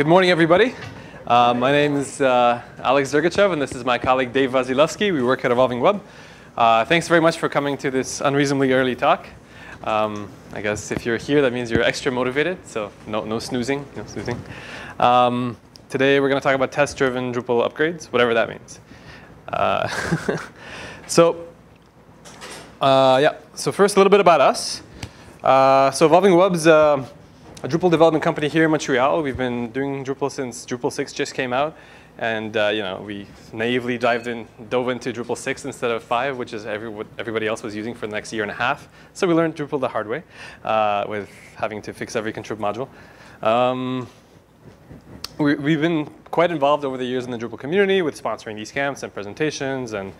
Good morning, everybody. My name is Alex Dergachev, and this is my colleague Dave Vasilevsky. We work at Evolving Web. Thanks very much for coming to this unreasonably early talk. I guess if you're here, that means you're extra motivated, so no snoozing. Today, we're going to talk about test-driven Drupal upgrades, whatever that means. So first, a little bit about us. So Evolving Web's a Drupal development company here in Montreal. We've been doing Drupal since Drupal 6 just came out, and we naively dove into Drupal 6 instead of 5, which is what everybody else was using for the next year and a half. So we learned Drupal the hard way, with having to fix every contrib module. We've been quite involved over the years in the Drupal community with sponsoring these camps and presentations and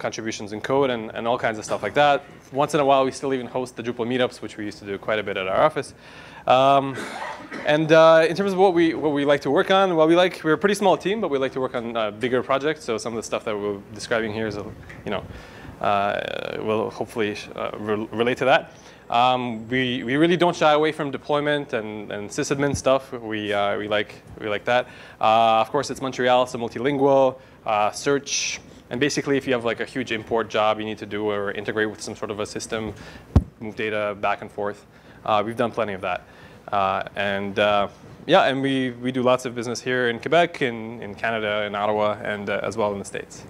contributions in code and all kinds of stuff like that. Once in a while, we still even host the Drupal meetups, which we used to do quite a bit at our office. In terms of what we like to work on, we're a pretty small team, but we like to work on bigger projects. So some of the stuff that we're describing here is, will hopefully relate to that. We really don't shy away from deployment and sysadmin stuff. We like that. Of course, it's Montreal, so multilingual, search. And basically, if you have a huge import job you need to do or integrate with some sort of a system, move data back and forth, we've done plenty of that. And we do lots of business here in Quebec, in Canada, in Ottawa, and as well in the States.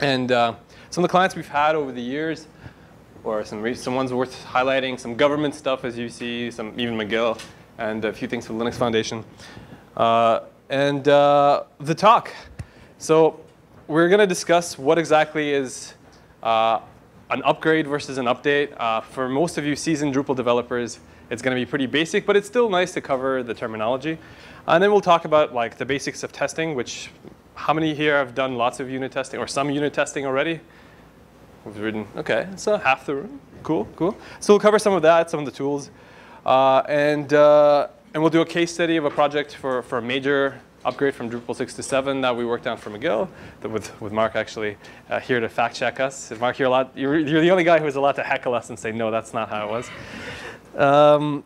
And some of the clients we've had over the years, or some ones worth highlighting, some government stuff, as you see, some even McGill, and a few things from the Linux Foundation. The talk. So we're going to discuss what exactly is an upgrade versus an update. For most of you seasoned Drupal developers, it's going to be pretty basic, but it's still nice to cover the terminology. And then we'll talk about the basics of testing, which how many here have done lots of unit testing or some unit testing already? We've written, OK, so half the room. Cool. So we'll cover some of that, some of the tools. And we'll do a case study of a project for a major upgrade from Drupal 6 to 7 that we worked on for McGill with Mark actually here to fact check us. Mark, you're the only guy who was allowed to heckle us and say, no, that's not how it was.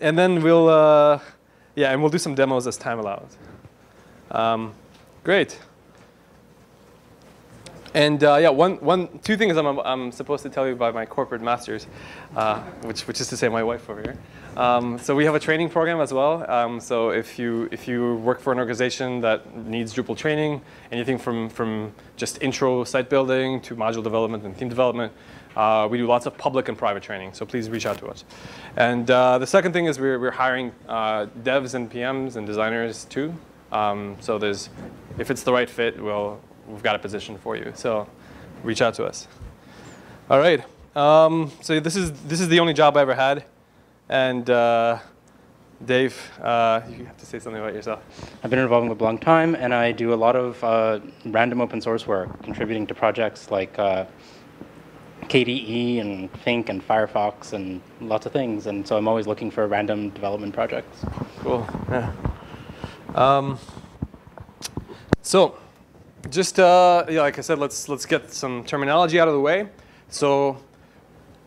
And then we'll do some demos as time allows. Great. And two things I'm supposed to tell you by my corporate masters, which is to say my wife over here. So we have a training program as well. So if you work for an organization that needs Drupal training, anything from just intro site building to module development and theme development, we do lots of public and private training. So please reach out to us. And the second thing is we're hiring devs and PMs and designers too. So if it's the right fit, we've got a position for you, so reach out to us. All right. So this is the only job I ever had, and Dave, you have to say something about yourself. I've been involved in a long time, and I do a lot of random open source work, contributing to projects like KDE and Think and Firefox and lots of things, and so I'm always looking for random development projects. Cool. Yeah. So. Just like I said, let's get some terminology out of the way. So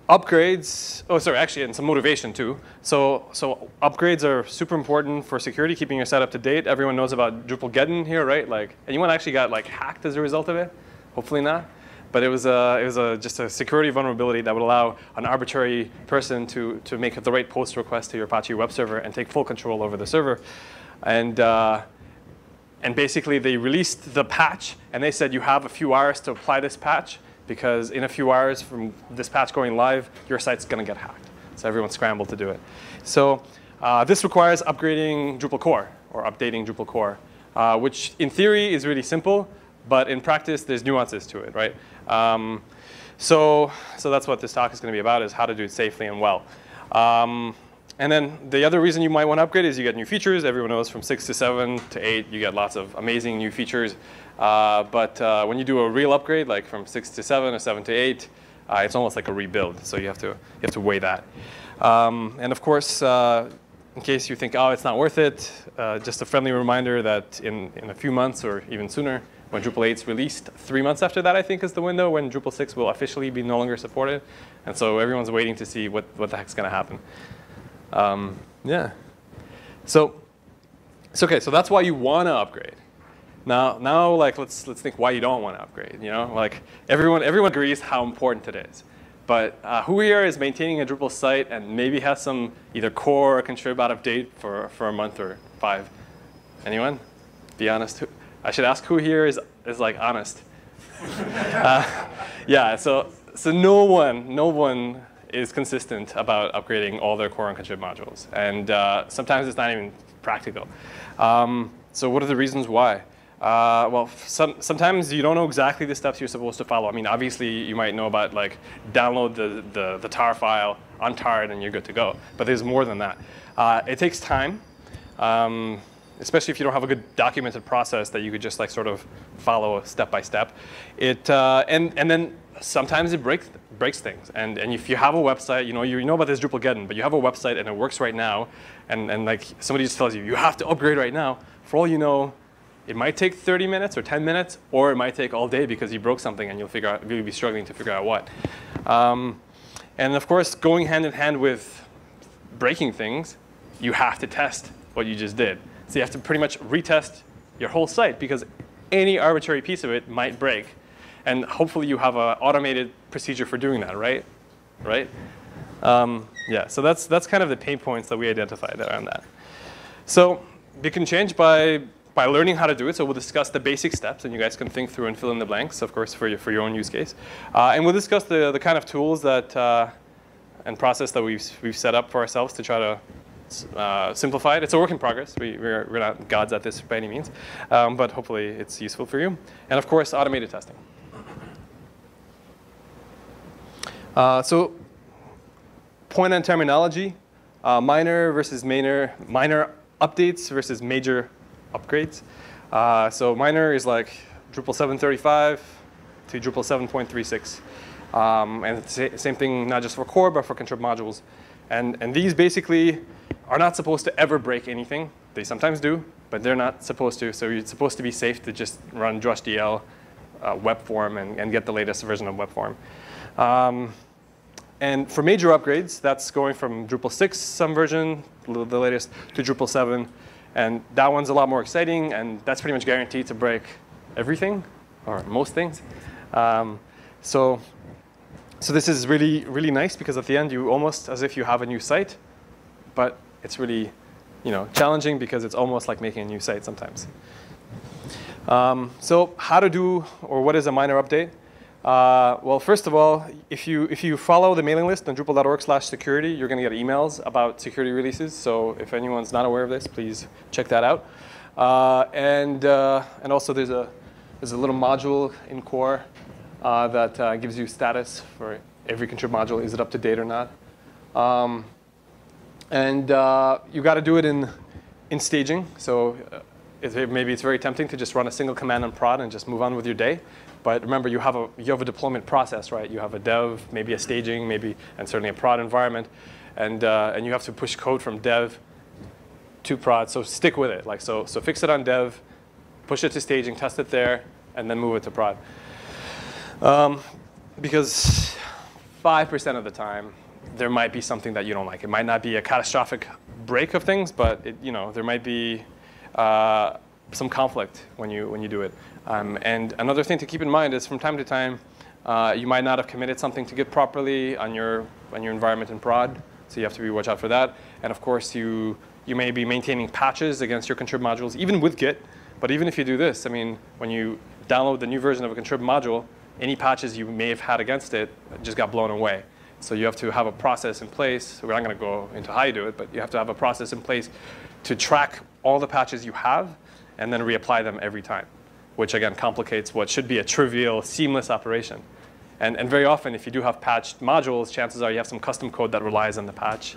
upgrades. Oh, sorry. Actually, and some motivation too. So upgrades are super important for security, keeping your site up to date. Everyone knows about Drupalgeddon here, right? Anyone actually got hacked as a result of it? Hopefully not. But it was just a security vulnerability that would allow an arbitrary person to make the right post request to your Apache web server and take full control over the server, And basically, they released the patch, and they said, you have a few hours to apply this patch, because in a few hours from this patch going live, your site's going to get hacked. So everyone scrambled to do it. So this requires upgrading Drupal core, or updating Drupal core, which in theory is really simple, but in practice, there's nuances to it, right? So that's what this talk is going to be about, is how to do it safely and well. And then the other reason you might want to upgrade is you get new features. Everyone knows from 6 to 7 to 8, you get lots of amazing new features. But when you do a real upgrade, like from 6 to 7 or 7 to 8, it's almost like a rebuild. So you have to weigh that. And of course, in case you think, oh, it's not worth it, just a friendly reminder that in a few months or even sooner, when Drupal 8's released, 3 months after that, I think, is the window when Drupal 6 will officially be no longer supported. And so everyone's waiting to see what the heck's going to happen. So It's OK. So that's why you want to upgrade. Now, like, let's think why you don't want to upgrade. You know, like everyone agrees how important it is. But who here is maintaining a Drupal site and maybe has some either core or contrib out of date for a month or 5? Anyone? Be honest. I should ask who here is like honest. Yeah. So no one is consistent about upgrading all their core and contrib modules, and sometimes it's not even practical. So what are the reasons why? Well, sometimes you don't know exactly the steps you're supposed to follow. I mean, obviously, you might know about like download the tar file, untar it, and you're good to go. But there's more than that. It takes time, especially if you don't have a good documented process that you could just like sort of follow step by step. And then sometimes it breaks things. And if you have a website, you know about this Drupalgeddon, but you have a website and it works right now, and like somebody just tells you you have to upgrade right now. For all you know, it might take 30 minutes or 10 minutes, or it might take all day because you broke something and you'll be struggling to figure out what. And of course, going hand in hand with breaking things, you have to test what you just did. So you have to pretty much retest your whole site because any arbitrary piece of it might break. And hopefully you have an automated procedure for doing that, right? Right? Yeah, so that's kind of the pain points that we identified around that. So you can change by learning how to do it. So we'll discuss the basic steps, and you guys can think through and fill in the blanks, of course, for your own use case. And we'll discuss the kind of tools that and process that we've set up for ourselves to try to simplify it. It's a work in progress. We're not gods at this by any means, but hopefully it's useful for you. And of course, automated testing. So point on terminology: minor versus major, minor updates versus major upgrades. So minor is like Drupal 7.35 to Drupal 7.36. And it's the same thing not just for core, but for contrib modules. And these basically are not supposed to ever break anything. They sometimes do, but they're not supposed to. So it's supposed to be safe to just run Drush DL, Webform, and get the latest version of Webform. And for major upgrades, that's going from Drupal 6, some version, the latest, to Drupal 7. And that one's a lot more exciting, and that's pretty much guaranteed to break everything, or most things. So this is really, really nice, because at the end, you almost as if you have a new site, but it's really challenging, because it's almost like making a new site sometimes. So how to do, or what is a minor update? Well, first of all, if you follow the mailing list on drupal.org/security, you're going to get emails about security releases. So if anyone's not aware of this, please check that out. And also there's a little module in core that gives you status for every contrib module. Is it up to date or not? And you got to do it in staging. So maybe it's very tempting to just run a single command on prod and just move on with your day. But remember, you have a deployment process, right? You have a dev, maybe a staging, maybe, and certainly a prod environment, and you have to push code from dev to prod. So stick with it. Like so fix it on dev, push it to staging, test it there, and then move it to prod. Because 5% of the time, there might be something that you don't like. It might not be a catastrophic break of things, but there might be some conflict when you do it. And another thing to keep in mind is from time to time, you might not have committed something to Git properly on your environment in prod, so you have to be watch out for that. And of course, you may be maintaining patches against your contrib modules, even with Git. But even if you do this, I mean, when you download the new version of a contrib module, any patches you may have had against it just got blown away. So you have to have a process in place. We're not going to go into how you do it, but you have to have a process in place to track all the patches you have and then reapply them every time, which again complicates what should be a trivial, seamless operation. And very often, if you do have patched modules, chances are you have some custom code that relies on the patch,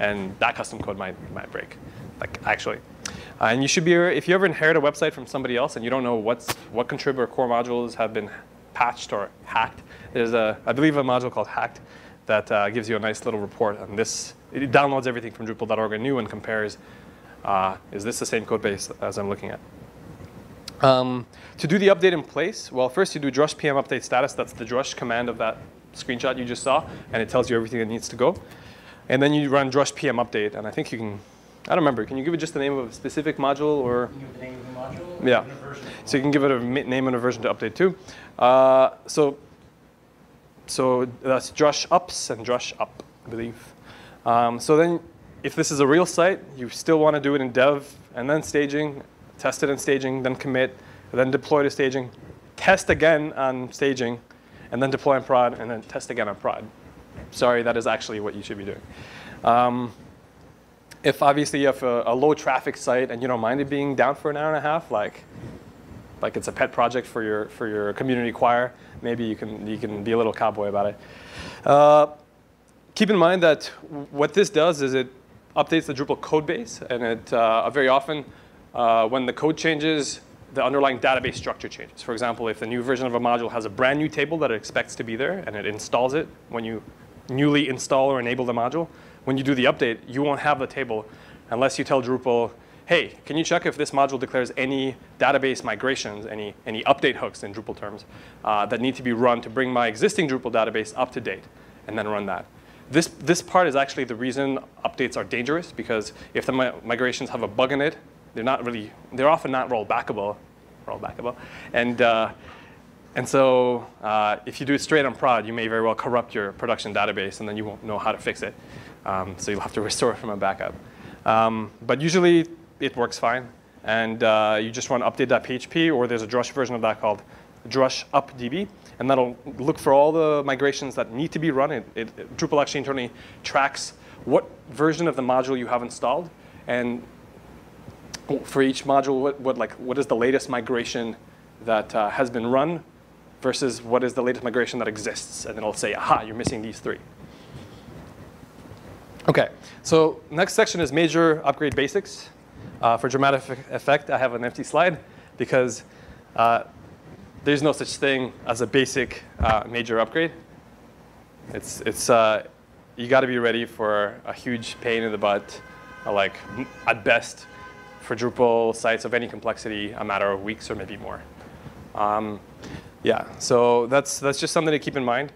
and that custom code might break, like actually. And you should be, if you ever inherit a website from somebody else and you don't know what contributor core modules have been patched or hacked, there's I believe a module called hacked that gives you a nice little report on this. It downloads everything from Drupal.org anew and compares, is this the same code base as I'm looking at? To do the update in place, well, first you do Drush PM update status. That's the Drush command of that screenshot you just saw, and it tells you everything that needs to go. And then you run Drush PM update, and I think you can I don't remember. Can you give it just the name of a specific module, or? You can give the name of the module. Yeah. So you can give it a name and a version to update too. So that's Drush ups and Drush up, I believe. So then, if this is a real site, you still want to do it in dev and then staging, test it in staging, then commit, then deploy to staging, test again on staging, and then deploy on prod, and then test again on prod. Sorry, that is actually what you should be doing. If obviously you have a low traffic site and you don't mind it being down for an hour and a half, like it's a pet project for your community choir, maybe you can be a little cowboy about it. Keep in mind that what this does is it updates the Drupal code base, and it very often when the code changes, the underlying database structure changes. For example, if the new version of a module has a brand new table that it expects to be there, and it installs it when you newly install or enable the module, when you do the update, you won't have the table unless you tell Drupal, hey, can you check if this module declares any database migrations, any update hooks in Drupal terms, that need to be run to bring my existing Drupal database up to date, and then run that. This part is actually the reason updates are dangerous, because if the migrations have a bug in it, they're often not rollbackable. And so if you do it straight on prod, you may very well corrupt your production database, and then you won't know how to fix it. So you'll have to restore it from a backup. But usually, it works fine. And you just run update.php, or there's a Drush version of that called Drush updb. And that'll look for all the migrations that need to be run. Drupal actually internally tracks what version of the module you have installed. And for each module, what is the latest migration that has been run versus what is the latest migration that exists. And then it'll say, aha, you're missing these three. OK, so next section is major upgrade basics. For dramatic effect, I have an empty slide, because there's no such thing as a basic major upgrade. You got to be ready for a huge pain in the butt, like at best, for Drupal sites of any complexity, a matter of weeks or maybe more. Yeah, so that's just something to keep in mind.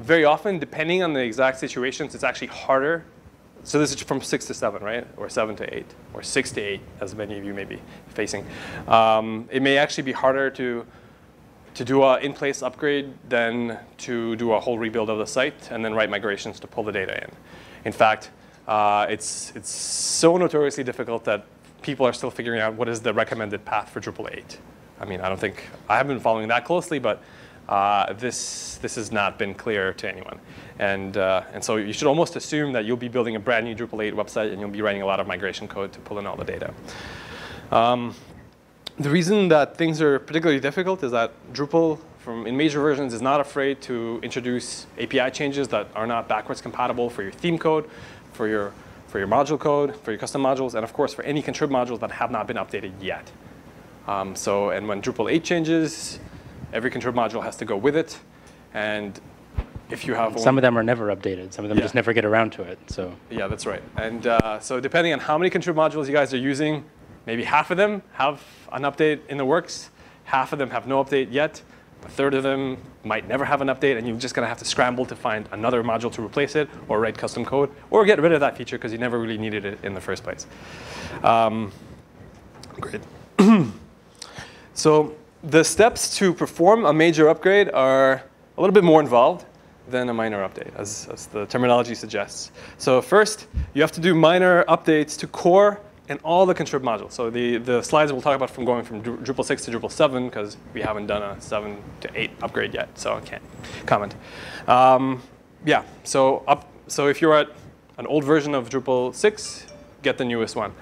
Very often, depending on the exact situations, it's actually harder. So this is from 6 to 7, right? Or 7 to 8, or 6 to 8, as many of you may be facing. It may actually be harder to do an in-place upgrade than to do a whole rebuild of the site and then write migrations to pull the data in. In fact, it's so notoriously difficult that people are still figuring out what is the recommended path for Drupal 8. I mean, I haven't been following that closely, but this has not been clear to anyone. And so you should almost assume that you'll be building a brand new Drupal 8 website, and you'll be writing a lot of migration code to pull in all the data. The reason that things are particularly difficult is that Drupal, in major versions, is not afraid to introduce API changes that are not backwards compatible for your theme code, for your module code, for your custom modules, and of course for any contrib modules that have not been updated yet. And when Drupal 8 changes, every contrib module has to go with it. And if you have some of them are never updated. Some of them just never get around to it. So yeah, that's right. And so depending on how many contrib modules you guys are using, maybe half of them have an update in the works. Half of them have no update yet. A third of them might never have an update, and you're just going to have to scramble to find another module to replace it, or write custom code, or get rid of that feature because you never really needed it in the first place. Great. So the steps to perform a major upgrade are a little bit more involved than a minor update, as the terminology suggests. So first, you have to do minor updates to core and all the contrib modules. So the slides we'll talk about from going from Drupal 6 to Drupal 7, because we haven't done a 7 to 8 upgrade yet, so I can't comment. So if you're at an old version of Drupal 6, get the newest one.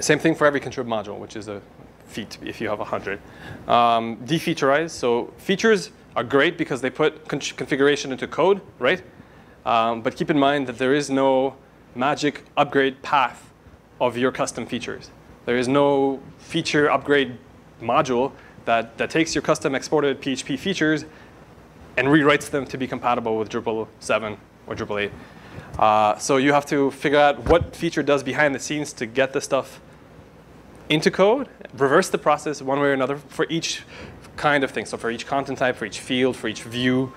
Same thing for every contrib module, which is a feat if you have 100. Defeaturize. So features are great because they put configuration into code, right? But keep in mind that there is no magic upgrade path of your custom features. There is no feature upgrade module that takes your custom exported PHP features and rewrites them to be compatible with Drupal 7 or Drupal 8. So you have to figure out what feature does behind the scenes to get the stuff into code, reverse the process one way or another for each kind of thing. So for each content type, for each field, for each view,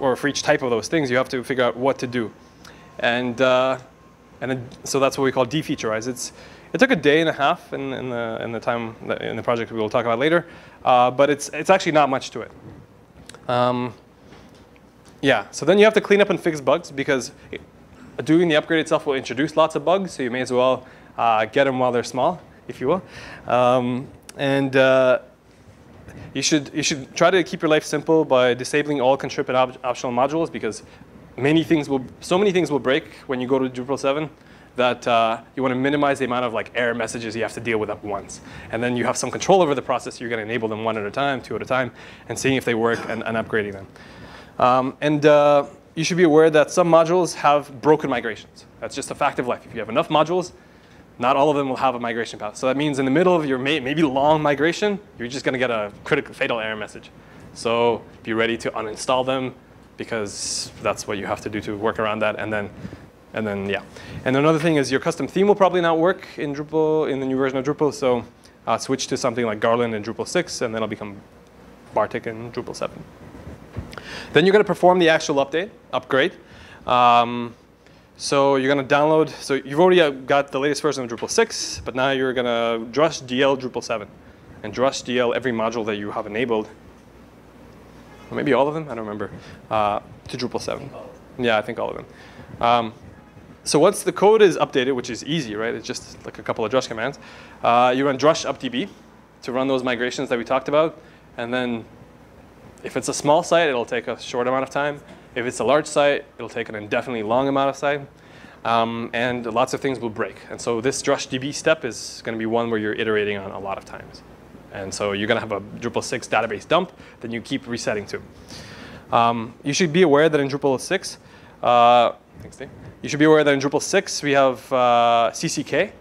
or for each type of those things, you have to figure out what to do. And And it, so that's what we call defeaturize. It took a day and a half in the time in the project we will talk about later, but it's actually not much to it. Yeah. So then you have to clean up and fix bugs because doing the upgrade itself will introduce lots of bugs. So you may as well get them while they're small, if you will. You should try to keep your life simple by disabling all contribute optional modules because so many things will break when you go to Drupal 7 that you want to minimize the amount of like error messages you have to deal with at once. And then you have some control over the process. You're going to enable them one at a time, two at a time, and seeing if they work and upgrading them. You should be aware that some modules have broken migrations. That's just a fact of life. If you have enough modules, not all of them will have a migration path. So that means in the middle of your maybe long migration, you're just going to get a critical fatal error message. So be ready to uninstall them, because that's what you have to do to work around that. And then yeah. And another thing is your custom theme will probably not work in Drupal, in the new version of Drupal. So switch to something like Garland in Drupal 6, and then it'll become Bartik in Drupal 7. Then you're going to perform the actual upgrade. So you're going to download. So you've already got the latest version of Drupal 6, but now you're going to Drush DL Drupal 7. And Drush DL every module that you have enabled, or maybe all of them, I don't remember, to Drupal 7. Yeah, I think all of them. So once the code is updated, which is easy, right? It's just like a couple of Drush commands. You run Drush updb to run those migrations that we talked about. And then if it's a small site, it'll take a short amount of time. If it's a large site, it'll take an indefinitely long amount of time. And lots of things will break. And so this Drush DB step is going to be one where you're iterating on a lot of times. And so you're going to have a Drupal 6 database dump that you keep resetting to. You should be aware that in Drupal 6, thanks Dave. You should be aware that in Drupal 6 we have CCK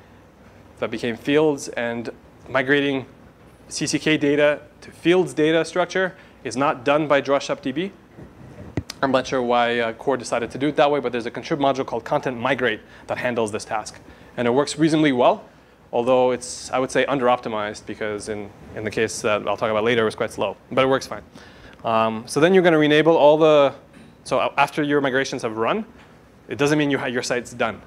that became fields, and migrating CCK data to fields data structure is not done by Drush updb. I'm not sure why Core decided to do it that way, but there's a contrib module called Content Migrate that handles this task. And it works reasonably well, although it's, I would say, under-optimized, because in the case that I'll talk about later, it was quite slow. But it works fine. So then you're going to enable all the, so after your migrations have run, it doesn't mean you have your site's done.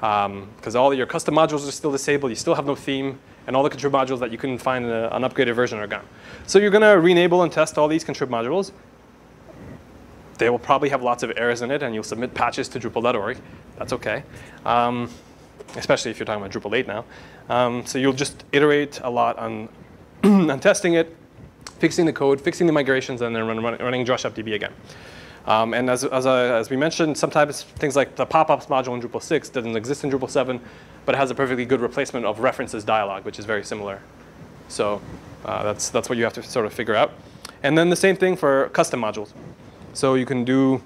Because all your custom modules are still disabled. You still have no theme. And all the contrib modules that you couldn't find in an upgraded version are gone. So you're going to re-enable and test all these contrib modules. They will probably have lots of errors in it, and you'll submit patches to Drupal.org. That's OK, especially if you're talking about Drupal 8 now. So you'll just iterate a lot on testing it, fixing the code, fixing the migrations, and then running Drush updb again. And as we mentioned, sometimes things like the pop-ups module in Drupal 6 doesn't exist in Drupal 7, but it has a perfectly good replacement of references dialog, which is very similar. So that's what you have to sort of figure out. And then the same thing for custom modules. So you can do,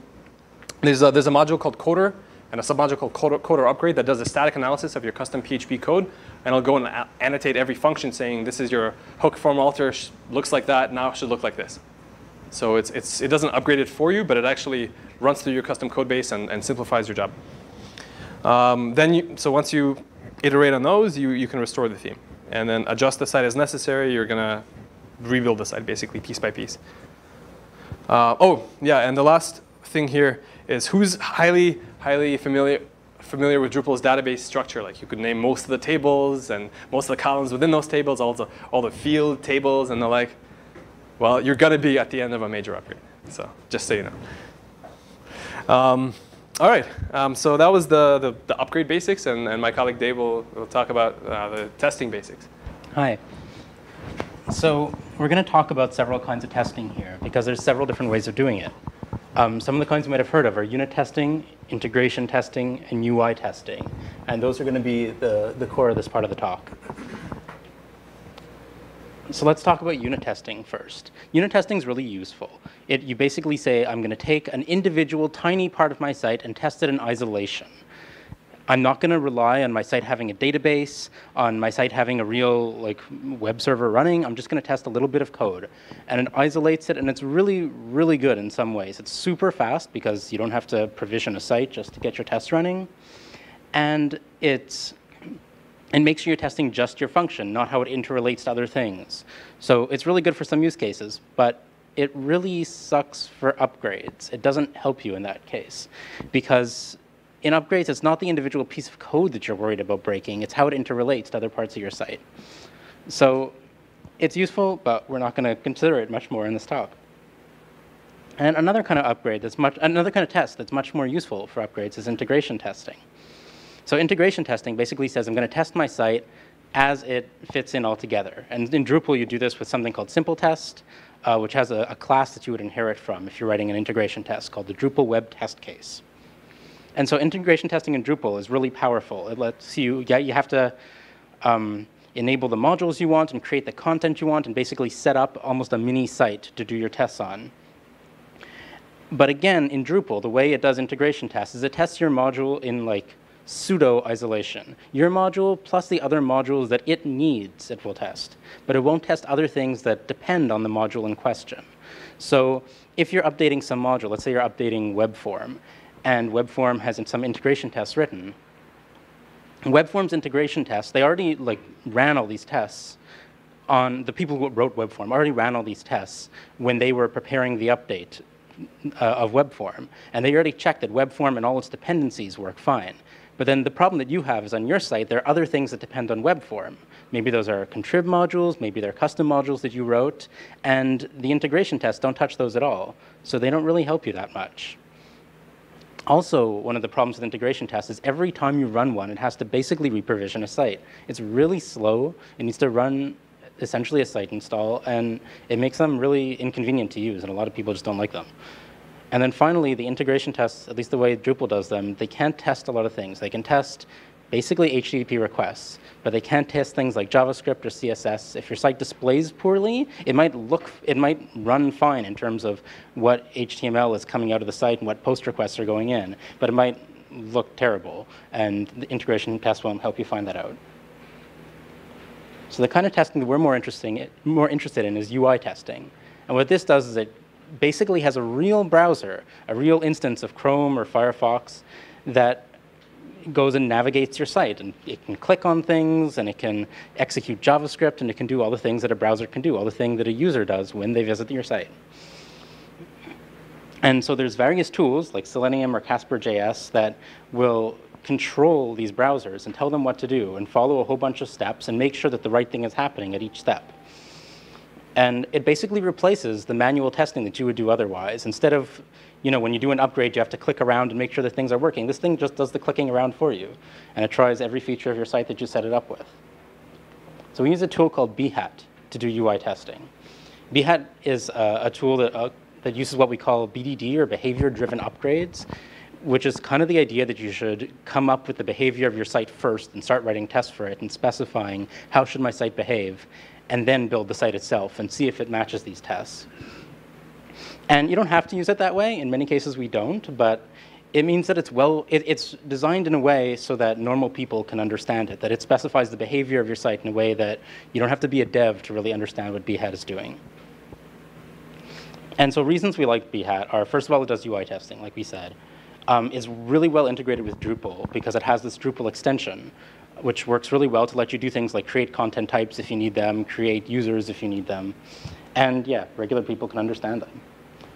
there's a module called Coder and a submodule called Coder Upgrade that does a static analysis of your custom PHP code. And it'll go and annotate every function saying, this is your hook form alter, looks like that, now it should look like this. So it doesn't upgrade it for you, but it actually runs through your custom code base and simplifies your job. So once you iterate on those, you can restore the theme. And then adjust the site as necessary. You're going to rebuild the site, basically, piece by piece. And the last thing here is who's highly familiar with Drupal's database structure. Like you could name most of the tables and most of the columns within those tables, all the field tables and the like. Well, you're going to be at the end of a major upgrade. So just so you know. All right. So that was the upgrade basics. And my colleague Dave will talk about the testing basics. Hi. So we're going to talk about several kinds of testing here, because there's several different ways of doing it. Some of the kinds you might have heard of are unit testing, integration testing, and UI testing. And those are going to be the core of this part of the talk. So let's talk about unit testing first. Unit testing is really useful. You basically say, I'm going to take an individual tiny part of my site and test it in isolation. I'm not going to rely on my site having a database, on my site having a real web server running. I'm just going to test a little bit of code. And it isolates it, and it's really, really good in some ways. It's super fast, because you don't have to provision a site just to get your tests running. And And make sure you're testing just your function, not how it interrelates to other things. So it's really good for some use cases, but it really sucks for upgrades. It doesn't help you in that case, because In upgrades, it's not the individual piece of code that you're worried about breaking. It's how it interrelates to other parts of your site. So it's useful, but we're not going to consider it much more in this talk. And another kind of upgrade that's another kind of test that's much more useful for upgrades is integration testing. So integration testing basically says I'm going to test my site as it fits in all together. And in Drupal, you do this with something called SimpleTest, which has a class that you would inherit from if you're writing an integration test called the Drupal Web Test Case. And so integration testing in Drupal is really powerful. It lets you, you have to enable the modules you want and create the content you want and basically set up almost a mini site to do your tests on. But again, in Drupal, the way it does integration tests is it tests your module in like pseudo isolation. Your module plus the other modules that it needs, it will test. But it won't test other things that depend on the module in question. So if you're updating some module, let's say you're updating Webform, and Webform has some integration tests written. Webform's integration tests, they already ran all these tests on the people who wrote Webform, already ran all these tests when they were preparing the update of Webform. And they already checked that Webform and all its dependencies work fine. But then the problem that you have is on your site, there are other things that depend on Webform. Maybe those are contrib modules, maybe they're custom modules that you wrote, and the integration tests don't touch those at all. So they don't really help you that much. Also, one of the problems with integration tests is every time you run one, it has to basically reprovision a site. It's really slow. It needs to run essentially a site install, and it makes them really inconvenient to use, and a lot of people just don't like them. And then finally, the integration tests, at least the way Drupal does them, they can't test a lot of things. They can test basically HTTP requests, but they can't test things like JavaScript or CSS. If your site displays poorly, it might run fine in terms of what HTML is coming out of the site and what post requests are going in, but it might look terrible, and the integration test won't help you find that out. So the kind of testing that we're more interested in is UI testing. And what this does is it basically has a real browser, a real instance of Chrome or Firefox that goes and navigates your site, and it can click on things, and it can execute JavaScript, and it can do all the things that a browser can do, all the things that a user does when they visit your site. And so there's various tools like Selenium or CasperJS that will control these browsers and tell them what to do and follow a whole bunch of steps and make sure that the right thing is happening at each step. And it basically replaces the manual testing that you would do otherwise. Instead of, when you do an upgrade, you have to click around and make sure that things are working. This thing just does the clicking around for you. And it tries every feature of your site that you set it up with. So we use a tool called Behat to do UI testing. Behat is a tool that uses what we call BDD, or behavior-driven upgrades, which is kind of the idea that you should come up with the behavior of your site first and start writing tests for it and specifying how should my site behave, and then build the site itself and see if it matches these tests. And you don't have to use it that way. In many cases, we don't. But it means that it's designed in a way so that normal people can understand it, that it specifies the behavior of your site in a way that you don't have to be a dev to really understand what Behat is doing. And so reasons we like Behat are, first of all, it does UI testing, like we said. It's really well integrated with Drupal because it has this Drupal extension, which works really well to let you do things like create content types if you need them, create users if you need them. And yeah, regular people can understand them.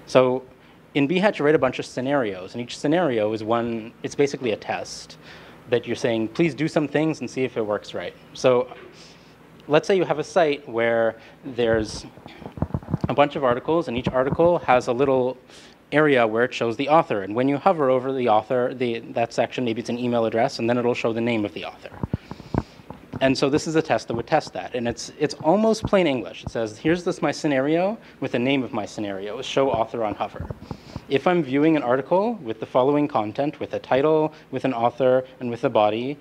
So in Behat, you write a bunch of scenarios. And each scenario is it's basically a test that you're saying, please do some things and see if it works right. So let's say you have a site where there's a bunch of articles, and each article has a little area where it shows the author. And when you hover over the author, that section, maybe it's an email address, and then it'll show the name of the author. And so this is a test that would test that. And it's almost plain English. It says, here's my scenario with the name of my scenario, show author on hover. If I'm viewing an article with the following content, with a title, with an author, and with a body,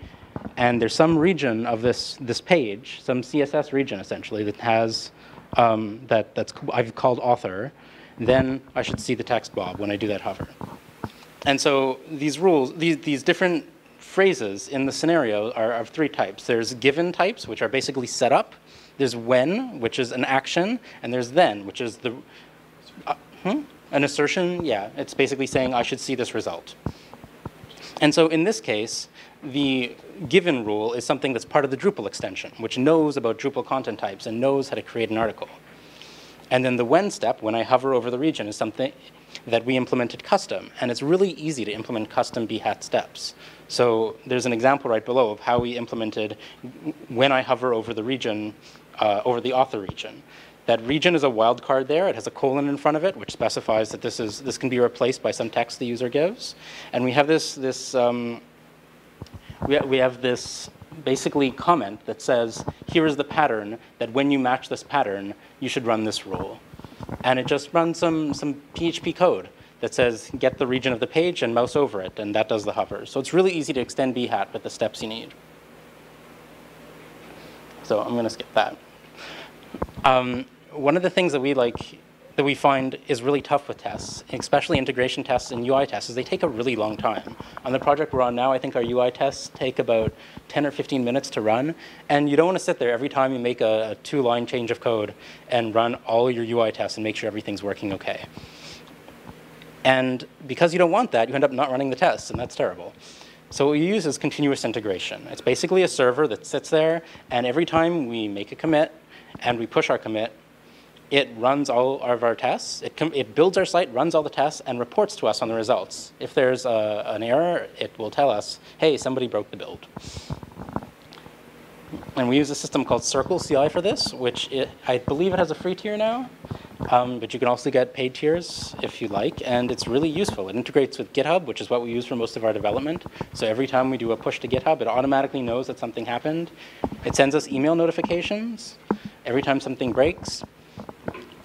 and there's some region of this page, some CSS region essentially, that has, that's I've called author, then I should see the text blob when I do that hover. And so these rules, these different phrases in the scenario are of three types. There's given types, which are basically set up. There's when, which is an action. And there's then, which is an assertion. Yeah, it's basically saying I should see this result. And so in this case, the given rule is something that's part of the Drupal extension, which knows about Drupal content types and knows how to create an article. And then the when step, when I hover over the region, is something that we implemented custom. And it's really easy to implement custom Behat steps. So there's an example right below of how we implemented when I hover over the region, over the author region. That region is a wildcard there. It has a colon in front of it, which specifies that this can be replaced by some text the user gives. And we have this basically comment that says, here is the pattern, that when you match this pattern, you should run this rule. And it just runs some PHP code that says, get the region of the page and mouse over it, and that does the hover. So it's really easy to extend Behat with the steps you need. So I'm going to skip that. One of the things that we find is really tough with tests, especially integration tests and UI tests, is they take a really long time. On the project we're on now, I think our UI tests take about 10 or 15 minutes to run. And you don't want to sit there every time you make a two-line change of code and run all your UI tests and make sure everything's working OK. And because you don't want that, you end up not running the tests, and that's terrible. So what we use is continuous integration. It's basically a server that sits there, and every time we make a commit and we push our commit, it runs all of our tests. It builds our site, runs all the tests, and reports to us on the results. If there's an error, it will tell us, hey, somebody broke the build. And we use a system called Circle CI for this, which I believe it has a free tier now. But you can also get paid tiers if you like. And it's really useful. It integrates with GitHub, which is what we use for most of our development. So every time we do a push to GitHub, it automatically knows that something happened. It sends us email notifications every time something breaks.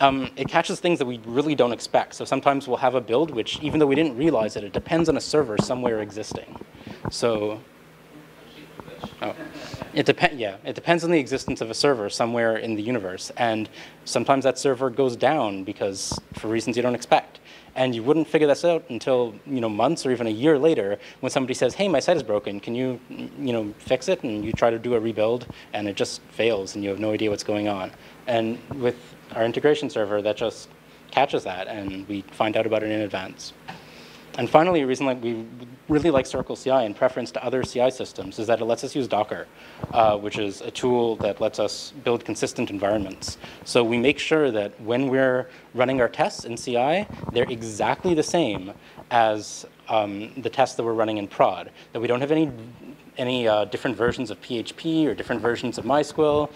It catches things that we really don't expect. So sometimes we'll have a build which, even though we didn't realize it, it depends on a server somewhere existing. So it depends on the existence of a server somewhere in the universe. And sometimes that server goes down because for reasons you don't expect. And you wouldn't figure this out until months or even a year later when somebody says, hey, my site is broken. Can you fix it? And you try to do a rebuild, and it just fails, and you have no idea what's going on. And with our integration server, that just catches that, and we find out about it in advance. And finally, a reason we really like Circle CI in preference to other CI systems is that it lets us use Docker, which is a tool that lets us build consistent environments. So we make sure that when we're running our tests in CI, they're exactly the same as the tests that we're running in prod, that we don't have any different versions of PHP or different versions of MySQL.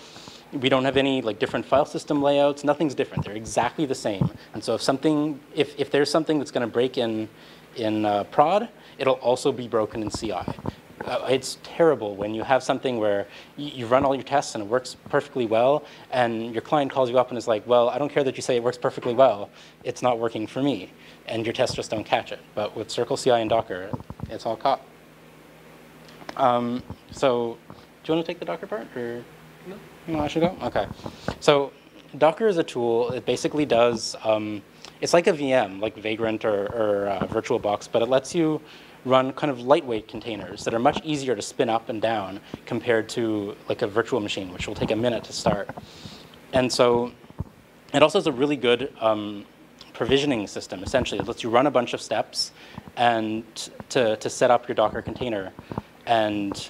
We don't have any different file system layouts. Nothing's different. They're exactly the same. And so if there's something that's going to break in prod, it'll also be broken in CI. It's terrible when you have something where you run all your tests and it works perfectly well, and your client calls you up and is like, well, I don't care that you say it works perfectly well. It's not working for me. And your tests just don't catch it. But with Circle CI and Docker, it's all caught. So do you want to take the Docker part? Or? No. No, I should go? OK. So Docker is a tool. It basically does, it's like a VM, like Vagrant or VirtualBox, but it lets you run kind of lightweight containers that are much easier to spin up and down compared to a virtual machine, which will take a minute to start. And so it also has a really good provisioning system, essentially. It lets you run a bunch of steps and to set up your Docker container and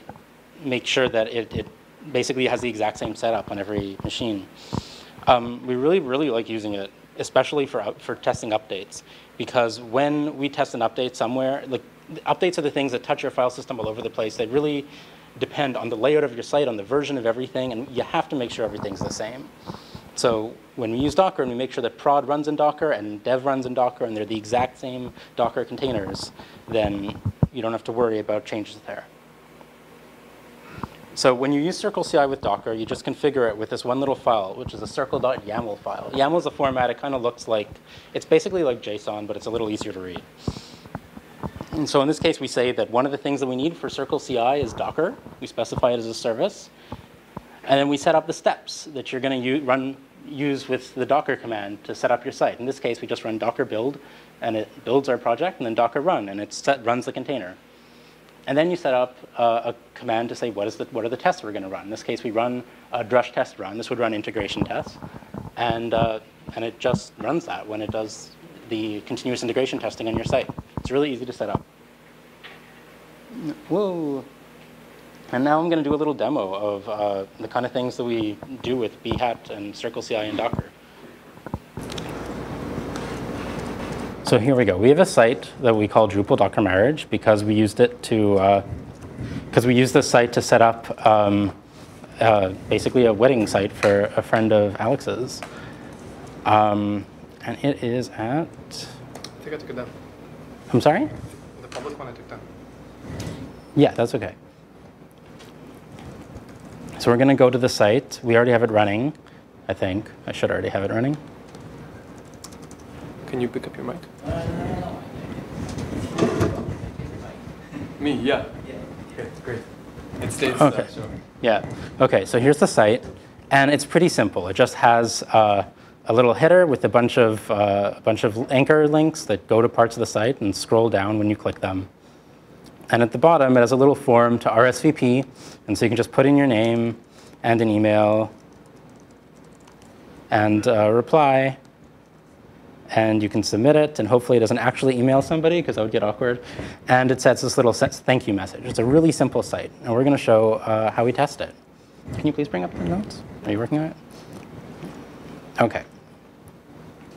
make sure that it basically has the exact same setup on every machine. We really, really like using it, especially for testing updates, because when we test an update somewhere, updates are the things that touch your file system all over the place. They really depend on the layout of your site, on the version of everything, and you have to make sure everything's the same. So when we use Docker and we make sure that prod runs in Docker and dev runs in Docker and they're the exact same Docker containers, then you don't have to worry about changes there. So when you use Circle CI with Docker, you just configure it with this one little file, which is a circle.yaml file. YAML is a format. It kind of looks like, it's basically like JSON, but it's a little easier to read. And so in this case, we say that one of the things that we need for Circle CI is Docker. We specify it as a service. And then we set up the steps that you're going to use with the Docker command to set up your site. In this case, we just run Docker build, and it builds our project, and then Docker run, and it runs the container. And then you set up a command to say, what are the tests we're going to run? In this case, we run a Drush test run. This would run integration tests. And it just runs that when it does the continuous integration testing on your site. It's really easy to set up. Whoa. And now I'm going to do a little demo of the kind of things that we do with Behat and Circle CI and Docker. So here we go. We have a site that we call Drupal Docker Marriage because we used it to, we used this site to set up basically a wedding site for a friend of Alex's. And it is at? I think I took it down. I'm sorry? The public one I took down. Yeah, that's OK. So we're going to go to the site. We already have it running, I think. I should already have it running. Can you pick up your mic? Me, yeah. Yeah, great. It stays okay. Yeah. OK, so here's the site. And it's pretty simple. It just has a little header with a bunch of anchor links that go to parts of the site and scroll down when you click them. And at the bottom, it has a little form to RSVP. And so you can just put in your name and an email and reply. And you can submit it. And hopefully, it doesn't actually email somebody, because that would get awkward. And it sets this little thank you message. It's a really simple site. And we're going to show how we test it. Can you please bring up the notes? Are you working on it? OK.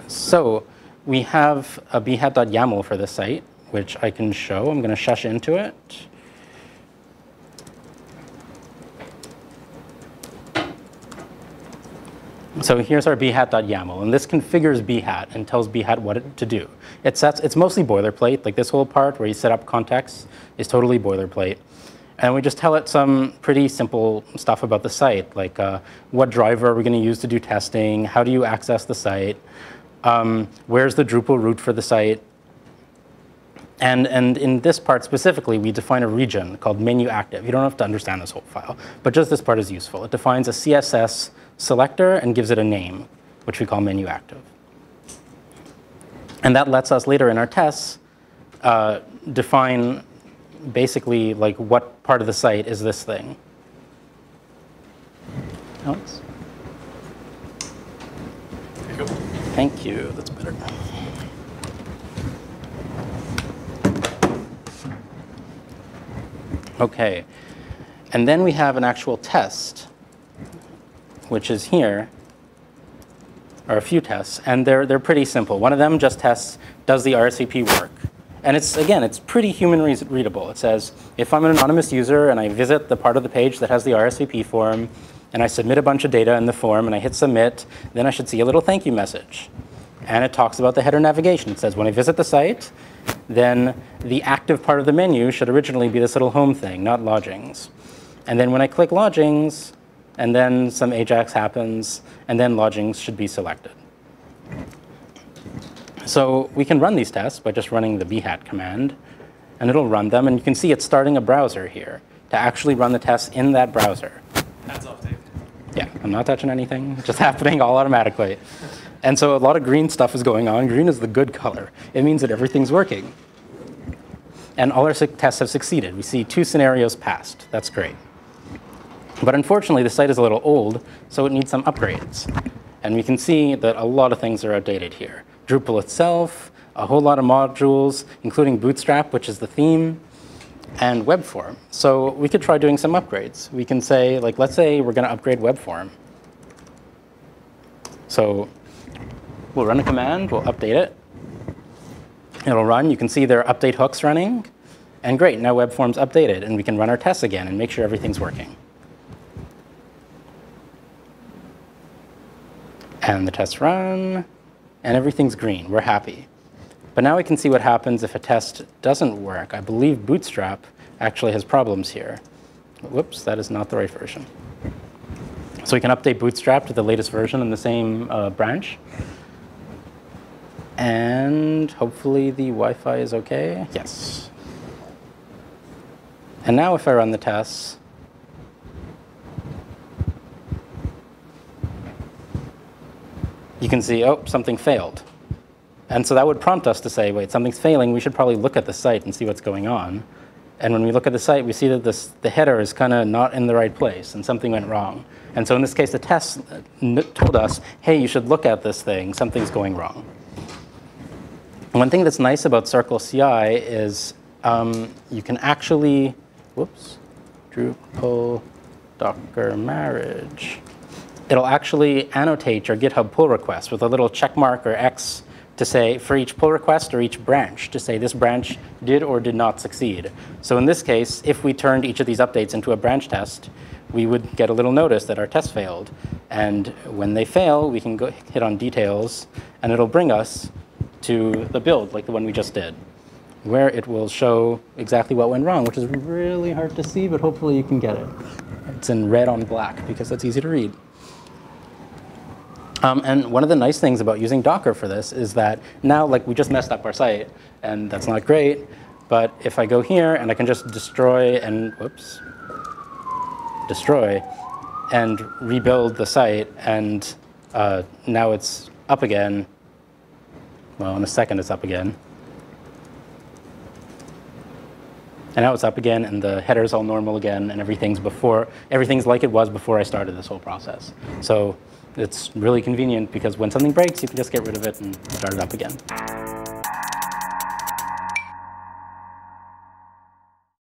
So we have a behat.yaml for this site, which I can show. I'm going to shush into it. So here's our behat.yaml. And this configures Behat and tells Behat what to do. It's mostly boilerplate. Like this whole part where you set up context is totally boilerplate. And we just tell it some pretty simple stuff about the site, like what driver are we going to use to do testing? How do you access the site? Where's the Drupal root for the site? And in this part specifically, we define a region called menu active. You don't have to understand this whole file, but just this part is useful. It defines a CSS selector and gives it a name, which we call menu active. And that lets us later in our tests define basically like what part of the site is this thing. Alex? There you go. Thank you. That's better. OK. And then we have an actual test, which is here, or a few tests. And they're pretty simple. One of them just tests, does the RSVP work? And it's, again, it's pretty human readable. It says, if I'm an anonymous user and I visit the part of the page that has the RSVP form, and I submit a bunch of data in the form, and I hit submit, then I should see a little thank you message. And it talks about the header navigation. It says, when I visit the site, then the active part of the menu should originally be this little home thing, not lodgings. And then when I click lodgings, and then some AJAX happens, and then lodgings should be selected. So we can run these tests by just running the behat command. And it'll run them. And you can see it's starting a browser here to actually run the tests in that browser. Hands off, Dave. Yeah, I'm not touching anything. It's just happening all automatically. And so a lot of green stuff is going on. Green is the good color. It means that everything's working. And all our tests have succeeded. We see 2 scenarios passed. That's great. But unfortunately, the site is a little old, so it needs some upgrades. And we can see that a lot of things are outdated here. Drupal itself, a whole lot of modules, including Bootstrap, which is the theme, and Webform. So we could try doing some upgrades. We can say, like, let's say we're going to upgrade Webform. So we'll run a command. We'll update it. It'll run. You can see there are update hooks running. And great, now Webform's updated. And we can run our tests again and make sure everything's working. And the tests run. And everything's green. We're happy. But now we can see what happens if a test doesn't work. I believe Bootstrap actually has problems here. Whoops, that is not the right version. So we can update Bootstrap to the latest version in the same branch. And hopefully the Wi-Fi is OK. Yes. And now if I run the tests, you can see, oh, something failed. And so that would prompt us to say, wait, something's failing. We should probably look at the site and see what's going on. And when we look at the site, we see that the header is kind of not in the right place, and something went wrong. And so in this case, the test told us, hey, you should look at this thing. Something's going wrong. One thing that's nice about Circle CI is you can actually, whoops, Drupal Docker Marriage. It'll actually annotate your GitHub pull request with a little check mark or X to say, for each pull request or each branch, to say this branch did or did not succeed. So in this case, if we turned each of these updates into a branch test, we would get a little notice that our test failed. And when they fail, we can go hit on details, and it'll bring us to the build, like the one we just did, where it will show exactly what went wrong, which is really hard to see, but hopefully you can get it. It's in red on black, because that's easy to read. And one of the nice things about using Docker for this is that now, like, we just messed up our site, and that's not great. But if I go here, and I can just destroy and, whoops, destroy, and rebuild the site, and now it's up again. Well, in a second, it's up again. And now it's up again, and the header's all normal again, and everything's like it was before I started this whole process. So it's really convenient, because when something breaks, you can just get rid of it and start it up again.